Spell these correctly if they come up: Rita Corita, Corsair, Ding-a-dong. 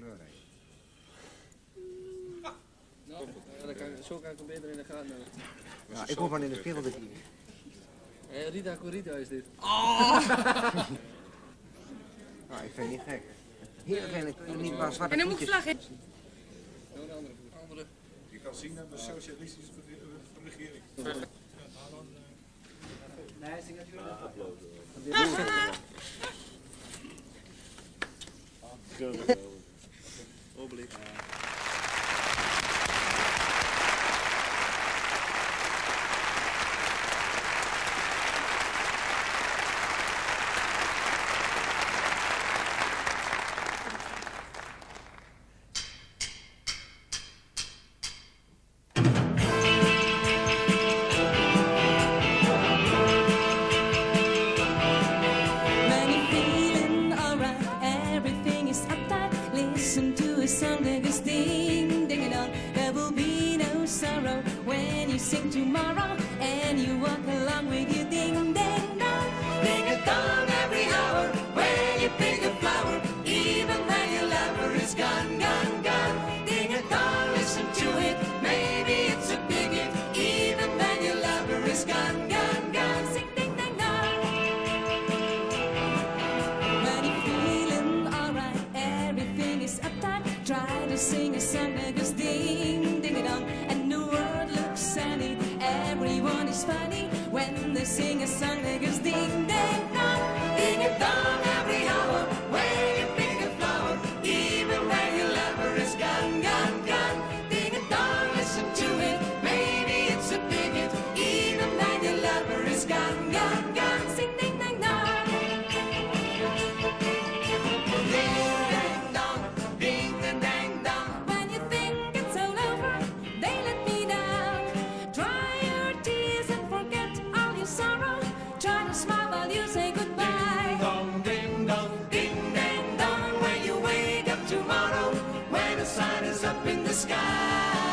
kleur heen. Nou, zo kan ik hem beter in de gaten houden. Ja, ik hoor van in de spiegel dit niet. Hey, Rita Corita is dit. Oh! Nou, ik vind het niet gek. Heel gek, ik niet maar zwarte. En dan moet ik vlaggen. Nou, de andere. Je kan zien dat we socialistische regering. Nee, zing dat jullie dat uploaden. Oblik. Ding, ding-a-dong, there will be no sorrow when you sing tomorrow and you walk along with your ding, ding, dong. Ding-a-dong every hour when you pick a flower, even when your lover is gone, gone, gone. Ding-a-dong, listen to it, maybe it's a big hit, even when your lover is gone, gone, gone. Sing ding, ding, dong. When you're feeling alright, everything is uptight. Try to sing a song that goes ding, ding-a-dong, and the world looks sunny. Everyone is funny when they sing a song that goes ding, ding-a-dong. Ding-a-dong every hour when you pick a flower, even when your lover is gone, gone, gone. Ding-a-dong, listen to it, maybe it's a big hit, even when your lover is gone, gone, gone. Sing ding, ding-a-dong. Sun is up in the sky.